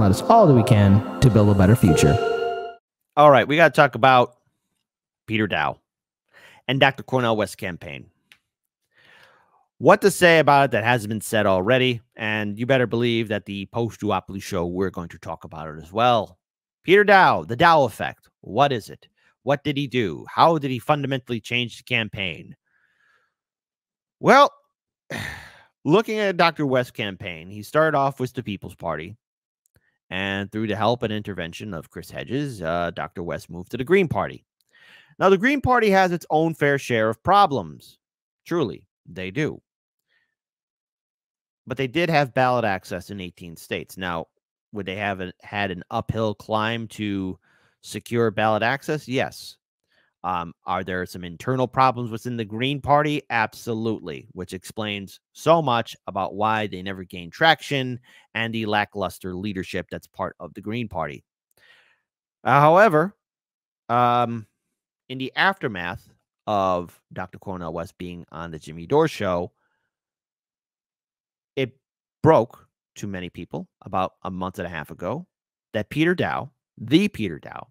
and let us all that we can to build a better future. All right, we got to talk about Peter Daou and Dr. Cornel West's campaign. What to say about it that hasn't been said already, and you better believe that the post-duopoly show, we're going to talk about it as well. Peter Daou, the Daou effect. What is it? What did he do? How did he fundamentally change the campaign? Well, looking at Dr. West's campaign, he started off with the People's Party, and through the help and intervention of Chris Hedges, Dr. West moved to the Green Party. Now, the Green Party has its own fair share of problems. Truly, they do. But they did have ballot access in 18 states. Now, would they have had an uphill climb to secure ballot access? Yes. Are there some internal problems within the Green Party? Absolutely, which explains so much about why they never gained traction and the lackluster leadership that's part of the Green Party. However, in the aftermath of Dr. Cornel West being on the Jimmy Dore show, it broke to many people about a month and a half ago that Peter Daou, the Peter Daou,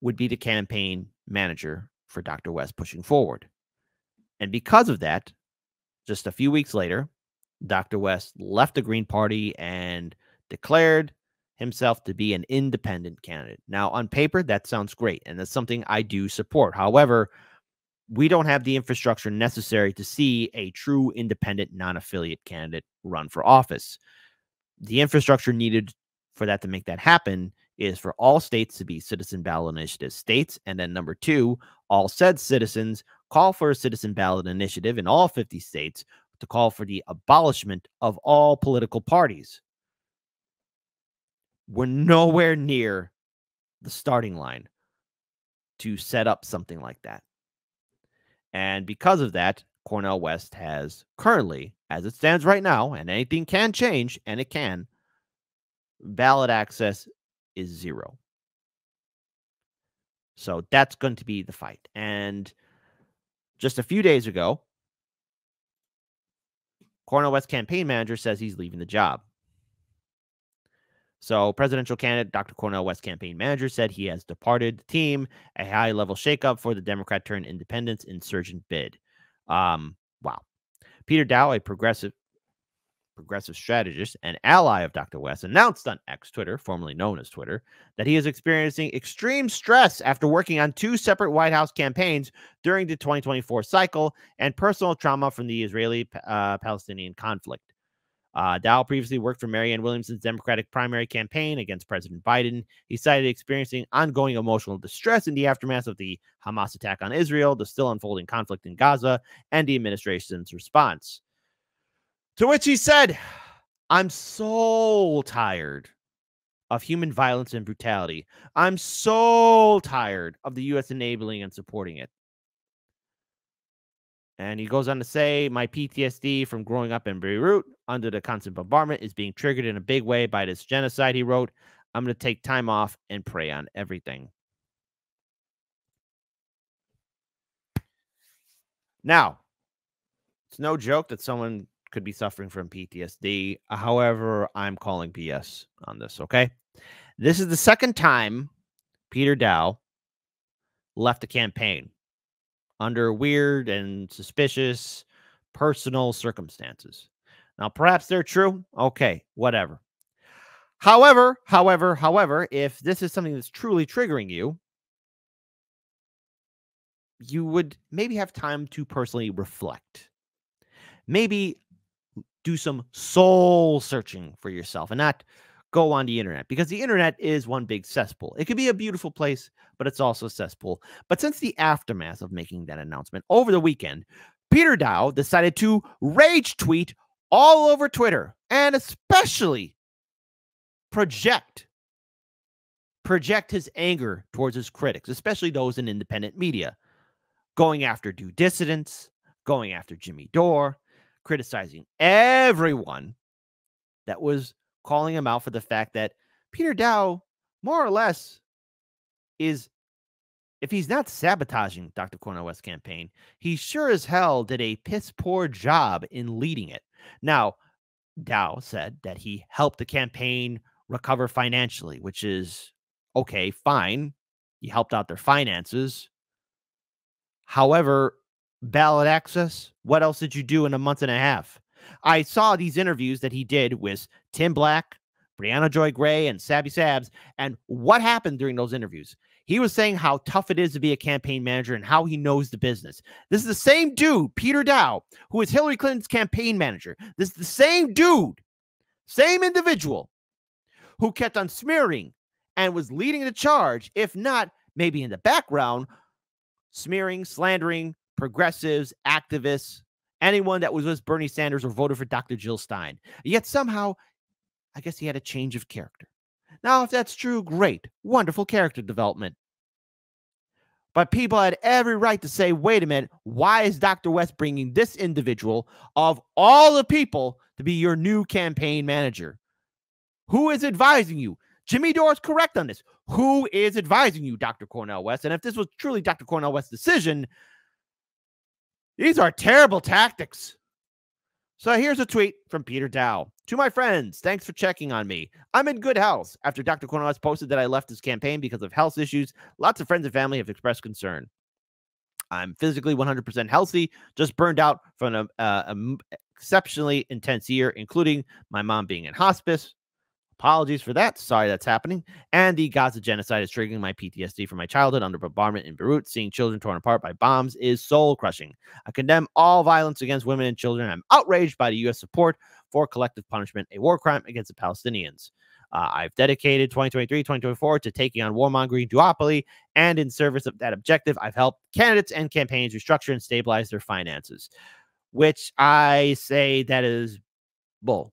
would be the campaign manager for Dr. West pushing forward. And because of that, just a few weeks later, Dr. West left the Green Party and declared himself to be an independent candidate. Now, on paper, that sounds great, and that's something I do support. However, we don't have the infrastructure necessary to see a true independent, non-affiliate candidate run for office. The infrastructure needed for that to make that happen is for all states to be citizen ballot initiative states. And then number two, all said citizens call for a citizen ballot initiative in all 50 states to call for the abolishment of all political parties. We're nowhere near the starting line to set up something like that. And because of that, Cornel West has currently, as it stands right now, and anything can change, and it can, ballot access is zero. So that's going to be the fight. And just a few days ago, Cornel West campaign manager says he's leaving the job. So presidential candidate Dr. Cornel West campaign manager said he has departed the team, a high-level shakeup for the Democrat turned independence insurgent bid. Wow. Peter Daou, a progressive strategist and ally of Dr. West, announced on X, Twitter, formerly known as Twitter, that he is experiencing extreme stress after working on two separate White House campaigns during the 2024 cycle and personal trauma from the Israeli-Palestinian conflict. Daou previously worked for Marianne Williamson's Democratic primary campaign against President Biden. He cited experiencing ongoing emotional distress in the aftermath of the Hamas attack on Israel, the still unfolding conflict in Gaza, and the administration's response. To which he said, "I'm so tired of human violence and brutality. I'm so tired of the U.S. enabling and supporting it." And he goes on to say, "My PTSD from growing up in Beirut under the constant bombardment is being triggered in a big way by this genocide," he wrote. "I'm going to take time off and pray on everything." Now, it's no joke that someone could be suffering from PTSD. However, I'm calling BS on this, okay? This is the second time Peter Daou left the campaign under weird and suspicious personal circumstances. Now, perhaps they're true. Okay, whatever. However, if this is something that's truly triggering you, you would maybe have time to personally reflect. Maybe do some soul searching for yourself and not go on the internet, because the internet is one big cesspool. It could be a beautiful place, but it's also a cesspool. But since the aftermath of making that announcement over the weekend, Peter Daou decided to rage tweet all over Twitter and especially project his anger towards his critics, especially those in independent media, going after Due Dissidents, going after Jimmy Dore, criticizing everyone that was calling him out for the fact that Peter Daou, more or less, is, if he's not sabotaging Dr. Cornel West's campaign, he sure as hell did a piss poor job in leading it. Now, Daou said that he helped the campaign recover financially, which is okay, fine. He helped out their finances. However, ballot access, what else did you do in a month and a half? I saw these interviews that he did with Tim Black, Brianna Joy Gray, and Savvy Sabs, and what happened during those interviews? He was saying how tough it is to be a campaign manager and how he knows the business. This is the same dude, Peter Daou, who is Hillary Clinton's campaign manager. This is the same dude, same individual, who kept on smearing and was leading the charge, if not maybe in the background, smearing, slandering progressives, activists, anyone that was with Bernie Sanders or voted for Dr. Jill Stein. Yet somehow, I guess he had a change of character. Now, if that's true, great, wonderful character development. But people had every right to say, wait a minute, why is Dr. West bringing this individual of all the people to be your new campaign manager? Who is advising you? Jimmy Dore is correct on this. Who is advising you, Dr. Cornel West? And if this was truly Dr. Cornel West's decision, these are terrible tactics. So here's a tweet from Peter Daou. To my friends, thanks for checking on me. I'm in good health after Dr. Cornel West posted that I left his campaign because of health issues. Lots of friends and family have expressed concern. I'm physically 100% healthy, just burned out from an exceptionally intense year, including my mom being in hospice. Apologies for that. Sorry that's happening. And the Gaza genocide is triggering my PTSD from my childhood under bombardment in Beirut. Seeing children torn apart by bombs is soul-crushing. I condemn all violence against women and children. I'm outraged by the U.S. support for collective punishment, a war crime against the Palestinians. I've dedicated 2023-2024 to taking on warmongering duopoly, and in service of that objective, I've helped candidates and campaigns restructure and stabilize their finances, which I say that is bull.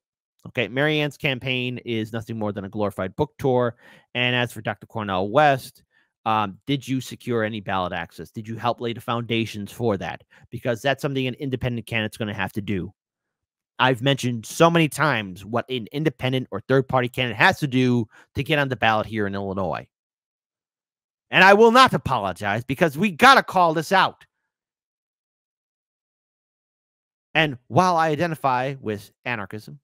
Okay, Marianne's campaign is nothing more than a glorified book tour. And as for Dr. Cornel West, did you secure any ballot access? Did you help lay the foundations for that? Because that's something an independent candidate's going to have to do. I've mentioned so many times what an independent or third-party candidate has to do to get on the ballot here in Illinois. And I will not apologize because we got to call this out. And while I identify with anarchism,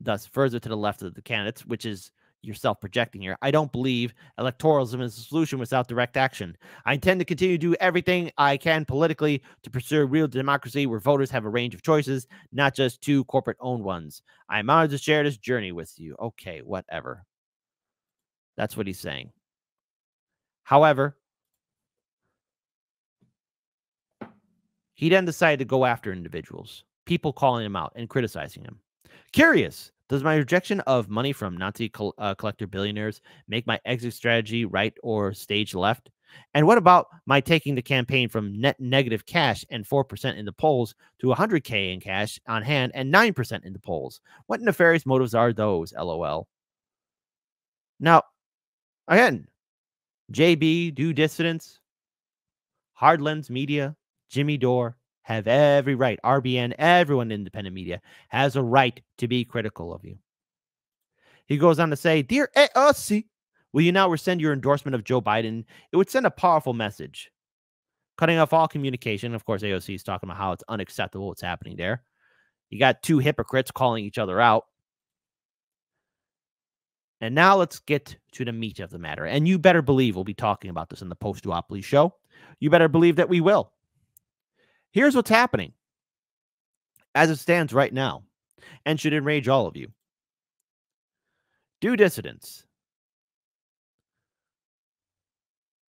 thus further to the left of the candidates, which is yourself projecting here, I don't believe electoralism is a solution without direct action. I intend to continue to do everything I can politically to pursue real democracy where voters have a range of choices, not just two corporate-owned ones. I'm honored to share this journey with you. Okay, whatever. That's what he's saying. However, he then decided to go after individuals, people calling him out and criticizing him. Curious, does my rejection of money from Nazi collector billionaires make my exit strategy right or stage left? And what about my taking the campaign from net negative cash and 4% in the polls to 100K in cash on hand and 9% in the polls? What nefarious motives are those, LOL? Now, again, JB, Due Dissidents, Hard Lens Media, Jimmy Dore, have every right. RBN, everyone in independent media has a right to be critical of you. He goes on to say, Dear AOC, will you now rescind your endorsement of Joe Biden? It would send a powerful message. Cutting off all communication. Of course, AOC is talking about how it's unacceptable what's happening there. You got two hypocrites calling each other out. And now let's get to the meat of the matter. And you better believe we'll be talking about this in the post-duopoly show. You better believe that we will. Here's what's happening as it stands right now and should enrage all of you. Due Dissidents.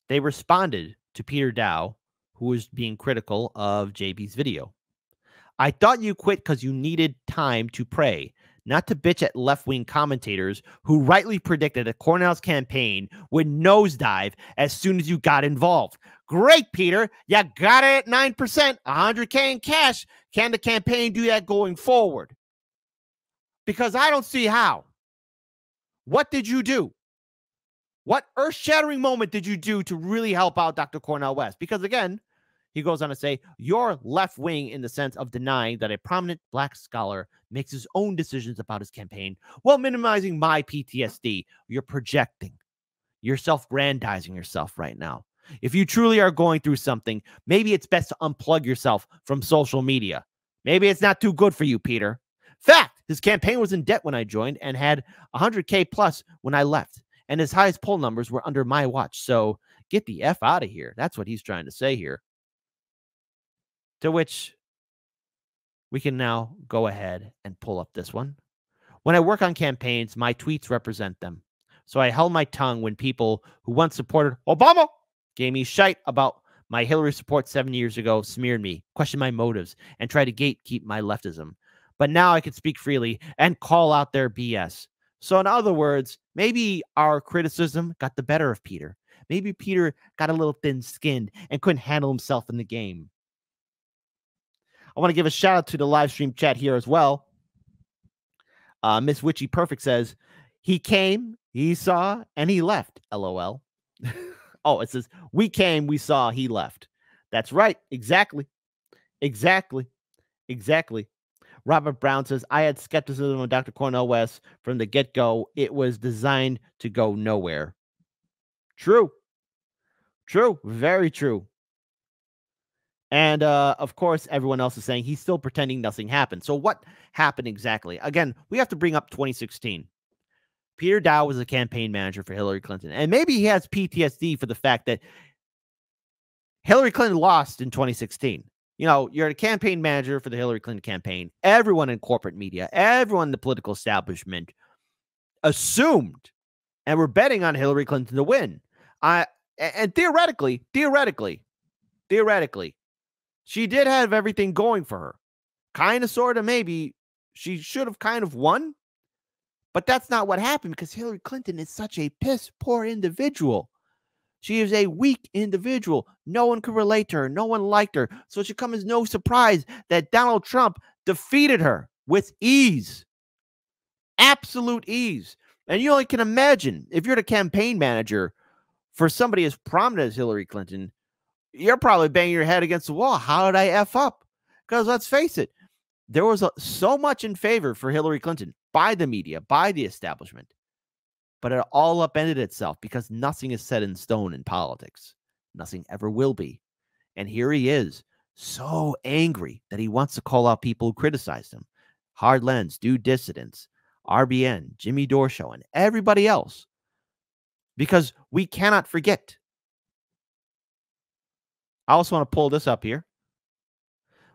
They responded to Peter Daou, who was being critical of JB's video. I thought you quit because you needed time to pray, not to bitch at left-wing commentators who rightly predicted that Cornel's campaign would nosedive as soon as you got involved. Great, Peter. You got it at 9%, 100K in cash. Can the campaign do that going forward? Because I don't see how. What did you do? What earth-shattering moment did you do to really help out Dr. Cornel West? Because, again, he goes on to say, you're left-wing in the sense of denying that a prominent black scholar makes his own decisions about his campaign while minimizing my PTSD. You're projecting. You're self-grandizing yourself right now. If you truly are going through something, maybe it's best to unplug yourself from social media. Maybe it's not too good for you, Peter. Fact, His campaign was in debt when I joined and had 100K plus when I left. And his highest poll numbers were under my watch. So get the F out of here. That's what he's trying to say here. To which we can now go ahead and pull up this one. When I work on campaigns, my tweets represent them. So I held my tongue when people who once supported Obama gave me shite about my Hillary support 7 years ago, smeared me, questioned my motives, and tried to gatekeep my leftism. But now I can speak freely and call out their BS. So in other words, maybe our criticism got the better of Peter. Maybe Peter got a little thin-skinned and couldn't handle himself in the game. I want to give a shout-out to the live stream chat here as well. Miss Witchy Perfect says, he came, he saw, and he left, LOL. Oh, it says, we came, we saw, he left. That's right. Exactly. Exactly. Exactly. Robert Brown says, I had skepticism of Dr. Cornel West from the get-go. It was designed to go nowhere. True. True. Very true. And, of course, everyone else is saying he's still pretending nothing happened. So what happened exactly? Again, we have to bring up 2016. Peter Daou was a campaign manager for Hillary Clinton. And maybe he has PTSD for the fact that Hillary Clinton lost in 2016. You know, you're a campaign manager for the Hillary Clinton campaign. Everyone in corporate media, everyone in the political establishment assumed and were betting on Hillary Clinton to win. And theoretically, she did have everything going for her. Kind of, sort of, maybe she should have kind of won. But that's not what happened because Hillary Clinton is such a piss-poor individual. She is a weak individual. No one could relate to her. No one liked her. So it should come as no surprise that Donald Trump defeated her with ease. Absolute ease. And you only can imagine, if you're the campaign manager for somebody as prominent as Hillary Clinton, you're probably banging your head against the wall. How did I F up? Because let's face it, there was so much in favor for Hillary Clinton. By the media, by the establishment. But it all upended itself because nothing is set in stone in politics. Nothing ever will be. And here he is, so angry that he wants to call out people who criticized him. Hard Lens, Due Dissidents, RBN, Jimmy Dore Show, and everybody else. Because we cannot forget. I also want to pull this up here,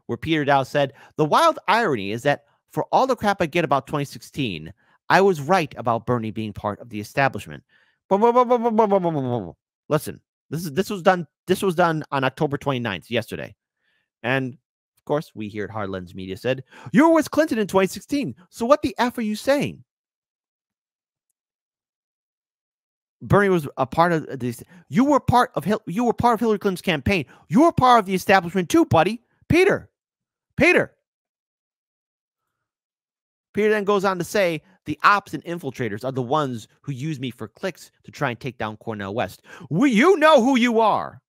where Peter Daou said, the wild irony is that for all the crap I get about 2016, I was right about Bernie being part of the establishment. Listen, this was done on October 29th, yesterday. And of course, we here at Hard Lens Media said, you were with Clinton in 2016. So what the F are you saying? Bernie was a part of this. You were part of Hillary Clinton's campaign. You were part of the establishment too, buddy. Peter. Peter then goes on to say, the ops and infiltrators are the ones who use me for clicks to try and take down Cornel West. You know who you are.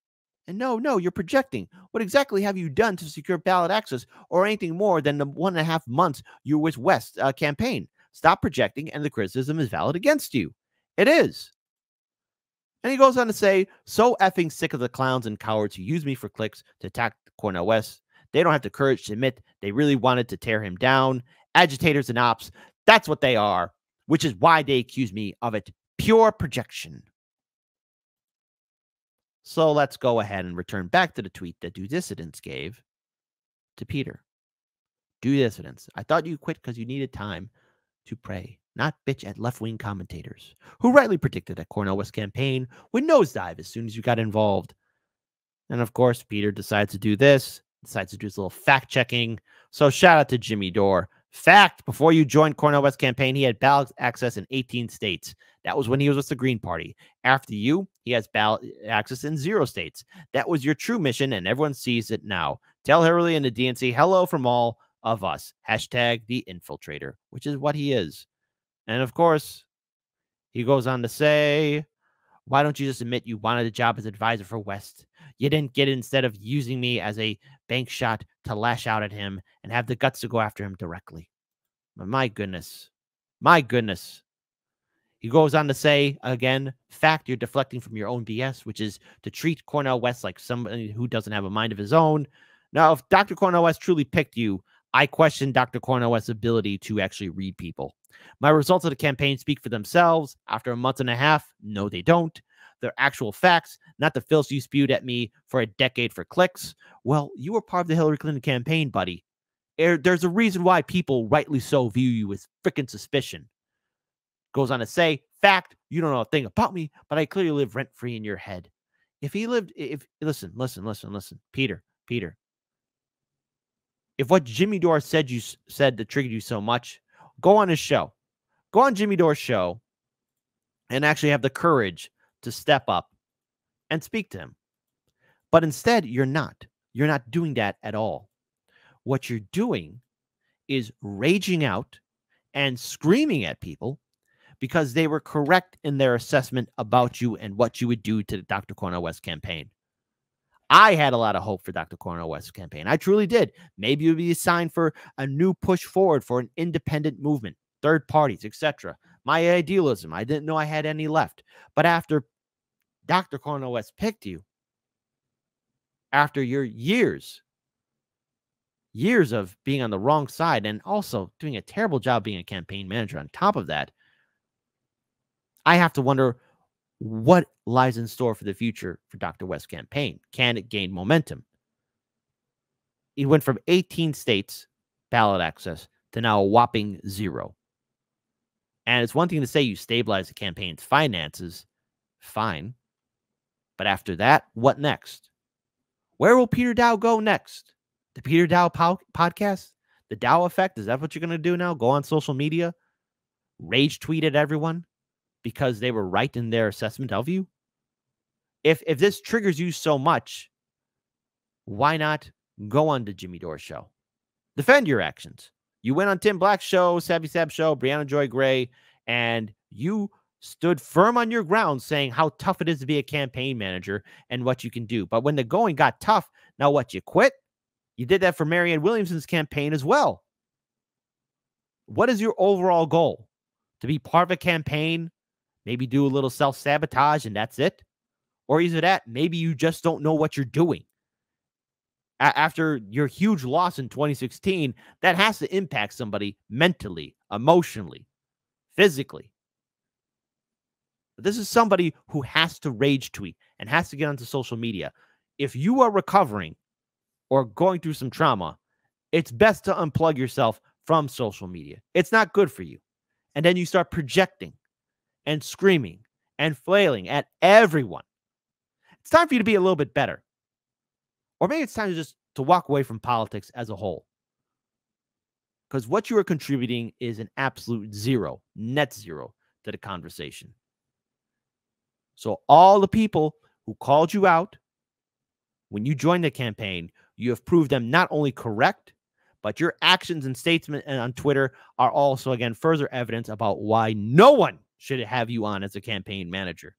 And no, you're projecting. What exactly have you done to secure ballot access or anything more than the 1.5 months you were with West campaign? Stop projecting and the criticism is valid against you. It is. And he goes on to say, so effing sick of the clowns and cowards who use me for clicks to attack Cornel West. They don't have the courage to admit they really wanted to tear him down. Agitators and ops, that's what they are, which is why they accuse me of it. Pure projection. So let's go ahead and return back to the tweet that Due Dissidents gave to Peter. Due Dissidents, I thought you quit because you needed time to pray, not bitch at left-wing commentators, who rightly predicted that Cornel West campaign would nosedive as soon as you got involved. And of course, Peter decides to do this, his little fact-checking. So shout out to Jimmy Dore. Fact, before you joined Cornel West campaign, he had ballot access in 18 states. That was when he was with the Green Party. After you, he has ballot access in 0 states. That was your true mission, and everyone sees it now. Tell Hillary and the DNC, hello from all of us. Hashtag the infiltrator, which is what he is. And of course, he goes on to say, why don't you just admit you wanted a job as advisor for West? You didn't get it instead of using me as a bank shot to lash out at him and have the guts to go after him directly. But my goodness. My goodness. He goes on to say, again, fact, you're deflecting from your own BS, which is to treat Cornel West like somebody who doesn't have a mind of his own. Now, if Dr. Cornel West truly picked you, I question Dr. Cornel West's ability to actually read people. My results of the campaign speak for themselves. After a month and a half, no, they don't. They're actual facts, not the filth you spewed at me for a decade for clicks. Well, you were part of the Hillary Clinton campaign, buddy. There's a reason why people rightly so view you with freaking suspicion. Goes on to say, fact, you don't know a thing about me, but I clearly live rent-free in your head. If he lived, listen, Peter. If what Jimmy Dore said you said that triggered you so much, go on his show. Go on Jimmy Dore's show and actually have the courage to step up and speak to him. But instead, you're not. You're not doing that at all. What you're doing is raging out and screaming at people because they were correct in their assessment about you and what you would do to the Dr. Cornel West campaign. I had a lot of hope for Dr. Cornel West's campaign. I truly did. Maybe it would be a sign for a new push forward for an independent movement, third parties, etc. My idealism, I didn't know I had any left. But after Dr. Cornel West picked you, after your years of being on the wrong side and also doing a terrible job being a campaign manager on top of that, I have to wonder what lies in store for the future for Dr. West's campaign. Can it gain momentum? It went from 18 states ballot access to now a whopping 0. And it's one thing to say you stabilize the campaign's finances, fine. But after that, what next? Where will Peter Daou go next? The Peter Daou podcast? The Daou effect? Is that what you're going to do now? Go on social media? Rage tweet at everyone because they were right in their assessment of you? If this triggers you so much, why not go on to Jimmy Dore's show? Defend your actions. You went on Tim Black's show, Savvy Sabs show, Brianna Joy Gray, and you stood firm on your ground saying how tough it is to be a campaign manager and what you can do. But when the going got tough, now what, you quit? You did that for Marianne Williamson's campaign as well. What is your overall goal? To be part of a campaign, maybe do a little self-sabotage and that's it? Or is it that maybe you just don't know what you're doing? After your huge loss in 2016, that has to impact somebody mentally, emotionally, physically. But this is somebody who has to rage tweet and has to get onto social media. If you are recovering or going through some trauma, it's best to unplug yourself from social media. It's not good for you. And then you start projecting and screaming and flailing at everyone. It's time for you to be a little bit better. Or maybe it's time to just walk away from politics as a whole. Because what you are contributing is an absolute zero, net zero to the conversation. So all the people who called you out, when you joined the campaign, you have proved them not only correct, but your actions and statements on Twitter are also, again, further evidence about why no one should have you on as a campaign manager.